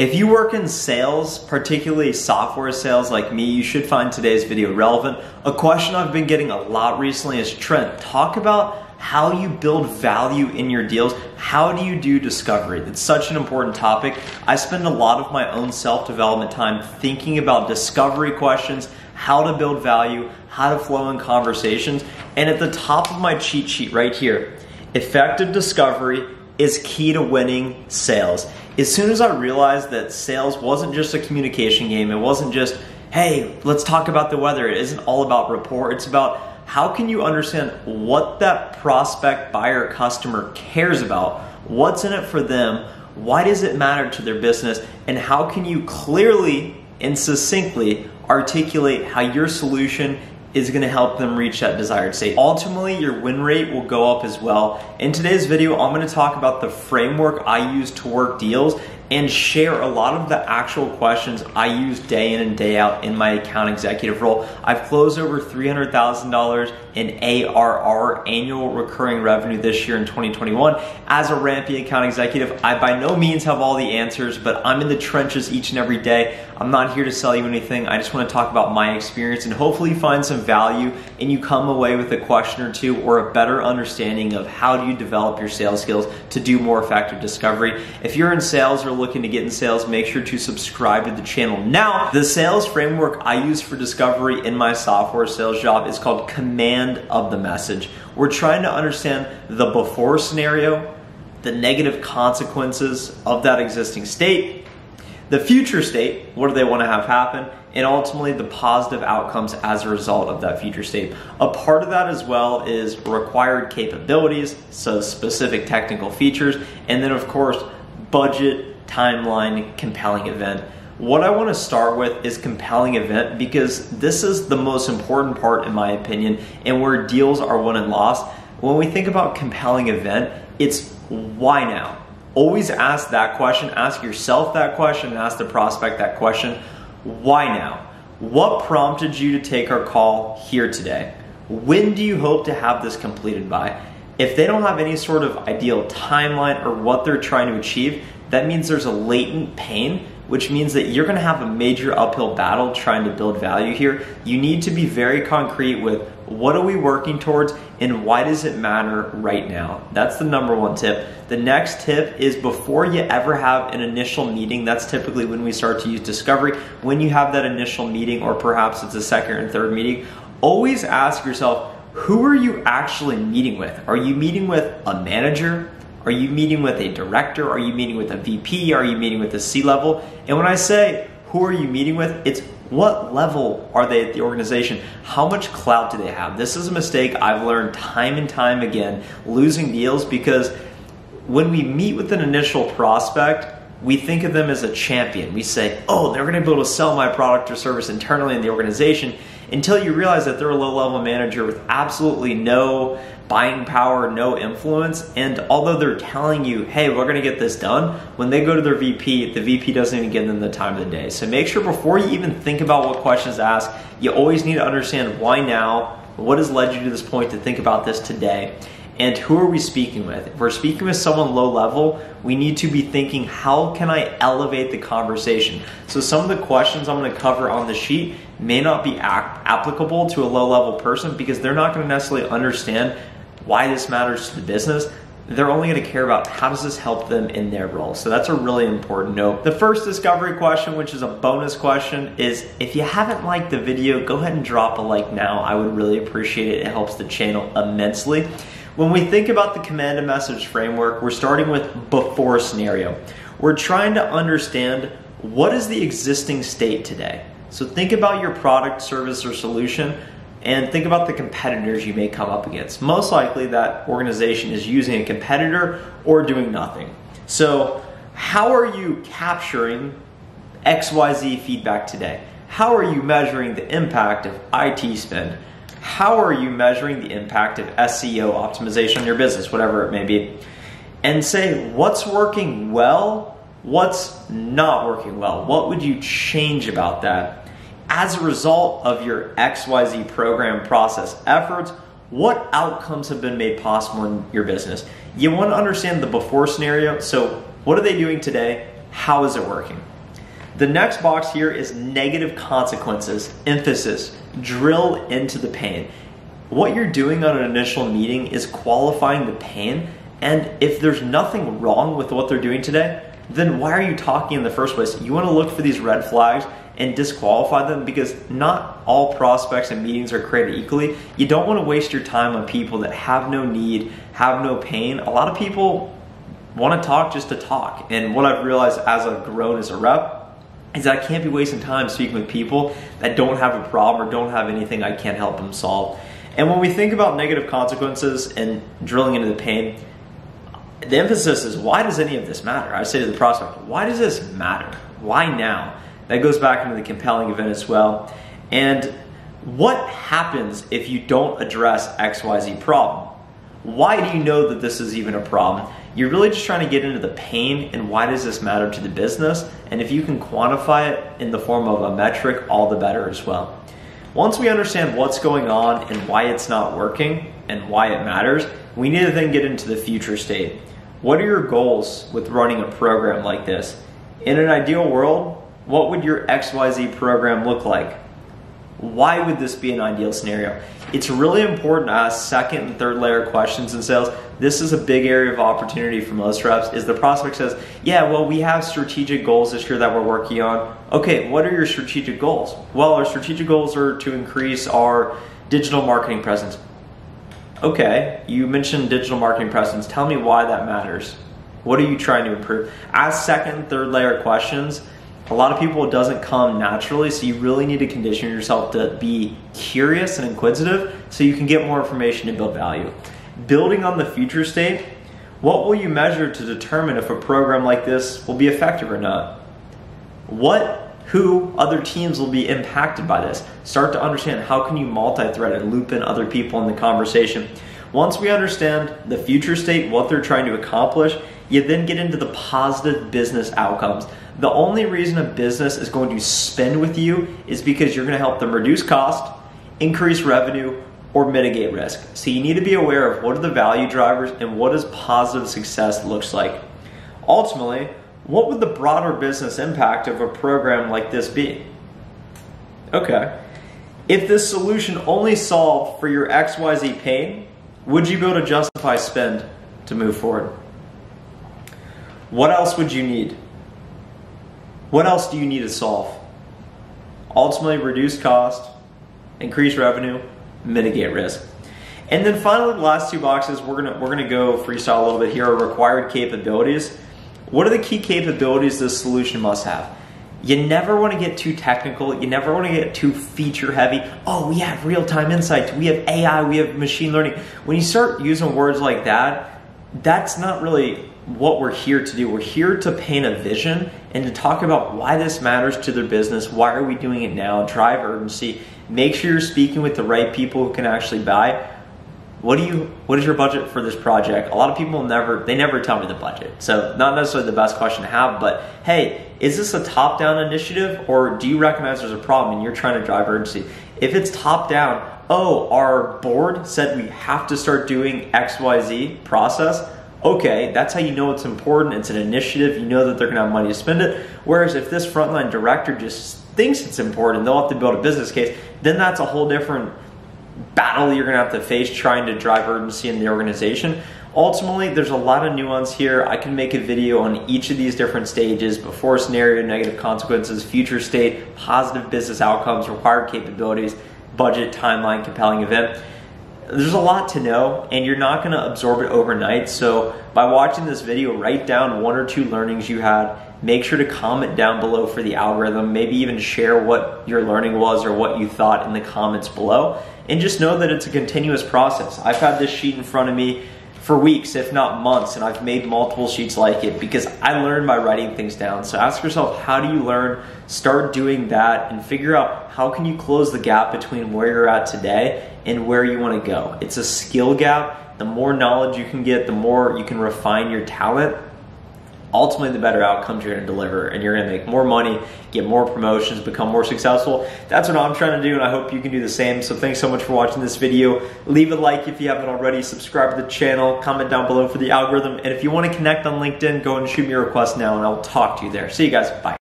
If you work in sales, particularly software sales like me, you should find today's video relevant. A question I've been getting a lot recently is, Trent, talk about how you build value in your deals. How do you do discovery? It's such an important topic. I spend a lot of my own self-development time thinking about discovery questions, how to build value, how to flow in conversations. And at the top of my cheat sheet right here, effective discovery is key to winning sales. As soon as I realized that sales wasn't just a communication game, it wasn't just, hey, let's talk about the weather. It isn't all about rapport. It's about how can you understand what that prospect, buyer, customer cares about, what's in it for them, why does it matter to their business, and how can you clearly and succinctly articulate how your solution is going to help them reach that desired state. Ultimately, your win rate will go up as well. In today's video, I'm going to talk about the framework I use to work deals and share a lot of the actual questions I use day in and day out in my account executive role. I've closed over $300,000 in ARR, annual recurring revenue, this year in 2021. As a ramping account executive, I by no means have all the answers, but I'm in the trenches each and every day. I'm not here to sell you anything. I just want to talk about my experience and hopefully find some value and you come away with a question or two or a better understanding of how do you develop your sales skills to do more effective discovery. If you're in sales or looking to get in sales, make sure to subscribe to the channel. Now, the sales framework I use for discovery in my software sales job is called command of the message. We're trying to understand the before scenario, the negative consequences of that existing state, the future state, what do they want to have happen, and ultimately the positive outcomes as a result of that future state. A part of that as well is required capabilities, so specific technical features, and then of course, budget, timeline, compelling event. What I want to start with is compelling event because this is the most important part in my opinion and where deals are won and lost. When we think about compelling event, it's why now? Always ask that question, ask yourself that question, and ask the prospect that question. Why now? What prompted you to take our call here today? When do you hope to have this completed by? If they don't have any sort of ideal timeline or what they're trying to achieve, that means there's a latent pain, which means that you're gonna have a major uphill battle trying to build value here. You need to be very concrete with what are we working towards and why does it matter right now? That's the number one tip. The next tip is before you ever have an initial meeting, that's typically when we start to use discovery, when you have that initial meeting or perhaps it's a second and third meeting, always ask yourself, who are you actually meeting with? Are you meeting with a manager? Are you meeting with a director? Are you meeting with a VP? Are you meeting with a C-level? And when I say who are you meeting with, it's what level are they at the organization? How much clout do they have? This is a mistake I've learned time and time again, losing deals, because when we meet with an initial prospect, we think of them as a champion. We say, oh, they're gonna be able to sell my product or service internally in the organization, until you realize that they're a low-level manager with absolutely no buying power, no influence. And although they're telling you, hey, we're gonna get this done, when they go to their VP, the VP doesn't even give them the time of the day. So make sure before you even think about what questions to ask, you always need to understand why now, what has led you to this point to think about this today. And who are we speaking with? If we're speaking with someone low level, we need to be thinking, how can I elevate the conversation? So some of the questions I'm gonna cover on the sheet may not be applicable to a low level person because they're not gonna necessarily understand why this matters to the business. They're only gonna care about how does this help them in their role. So that's a really important note. The first discovery question, which is a bonus question, is if you haven't liked the video, go ahead and drop a like now. I would really appreciate it. It helps the channel immensely. When we think about the command and message framework, we're starting with before scenario. We're trying to understand what is the existing state today. So think about your product, service, or solution, and think about the competitors you may come up against. Most likely that organization is using a competitor or doing nothing. So how are you capturing XYZ feedback today? How are you measuring the impact of IT spend? How are you measuring the impact of SEO optimization on your business, whatever it may be? And say, what's working well? What's not working well? What would you change about that? As a result of your XYZ program, process, efforts, what outcomes have been made possible in your business? You want to understand the before scenario. So what are they doing today? How is it working? The next box here is negative consequences, emphasis, drill into the pain. What you're doing on an initial meeting is qualifying the pain, and if there's nothing wrong with what they're doing today, then why are you talking in the first place? You want to look for these red flags and disqualify them, because not all prospects and meetings are created equally. You don't want to waste your time on people that have no need, have no pain. A lot of people want to talk just to talk, and what I've realized as I've grown as a rep is that I can't be wasting time speaking with people that don't have a problem or don't have anything I can't help them solve. And when we think about negative consequences and drilling into the pain, the emphasis is, why does any of this matter? I say to the prospect, why does this matter? Why now? That goes back into the compelling event as well. And what happens if you don't address XYZ problem? Why do you know that this is even a problem? You're really just trying to get into the pain and why does this matter to the business? And if you can quantify it in the form of a metric, all the better as well. Once we understand what's going on and why it's not working and why it matters, we need to then get into the future state. What are your goals with running a program like this? In an ideal world, what would your XYZ program look like? Why would this be an ideal scenario? It's really important to ask second and third layer questions in sales. This is a big area of opportunity for most reps, is the prospect says, yeah, well, we have strategic goals this year that we're working on. Okay, what are your strategic goals? Well, our strategic goals are to increase our digital marketing presence. Okay, you mentioned digital marketing presence. Tell me why that matters. What are you trying to improve? Ask second and third layer questions. A lot of people, it doesn't come naturally, so you really need to condition yourself to be curious and inquisitive so you can get more information to build value. Building on the future state, what will you measure to determine if a program like this will be effective or not? Who, other teams will be impacted by this? Start to understand how can you multi-thread and loop in other people in the conversation. Once we understand the future state, what they're trying to accomplish, you then get into the positive business outcomes. The only reason a business is going to spend with you is because you're going to help them reduce cost, increase revenue, or mitigate risk. So you need to be aware of what are the value drivers and what does positive success looks like. Ultimately, what would the broader business impact of a program like this be? Okay, if this solution only solved for your XYZ pain, would you be able to justify spend to move forward? What else would you need? What else do you need to solve? Ultimately, reduce cost, increase revenue, mitigate risk. And then finally, the last two boxes, we're gonna go freestyle a little bit here, are required capabilities. What are the key capabilities this solution must have? You never want to get too technical. You never want to get too feature heavy. Oh, we have real-time insights. We have AI. We have machine learning. When you start using words like that, that's not really what we're here to do. We're here to paint a vision and to talk about why this matters to their business. Why are we doing it now? Drive urgency. Make sure you're speaking with the right people who can actually buy. What is your budget for this project? A lot of people never tell me the budget. So not necessarily the best question to have, but hey, is this a top-down initiative or do you recognize there's a problem and you're trying to drive urgency? If it's top-down, oh, our board said we have to start doing XYZ process. Okay, that's how you know it's important. It's an initiative. You know that they're gonna have money to spend it. Whereas if this frontline director just thinks it's important, they'll have to build a business case, then that's a whole different battle you're gonna have to face trying to drive urgency in the organization. Ultimately, there's a lot of nuance here. I can make a video on each of these different stages: before scenario, negative consequences, future state, positive business outcomes, required capabilities, budget, timeline, compelling event. There's a lot to know and you're not gonna absorb it overnight. So by watching this video, write down one or two learnings you had. Make sure to comment down below for the algorithm. Maybe even share what your learning was or what you thought in the comments below. And just know that it's a continuous process. I've had this sheet in front of me for weeks, if not months, and I've made multiple sheets like it because I learn by writing things down. So ask yourself, how do you learn? Start doing that and figure out how can you close the gap between where you're at today and where you want to go. It's a skill gap. The more knowledge you can get, the more you can refine your talent. ultimately the better outcomes you're going to deliver, and you're going to make more money, get more promotions, become more successful. That's what I'm trying to do, and I hope you can do the same. So thanks so much for watching this video. Leave a like if you haven't already, subscribe to the channel, comment down below for the algorithm, and if you want to connect on LinkedIn, go and shoot me a request now and I'll talk to you there. See you guys, bye.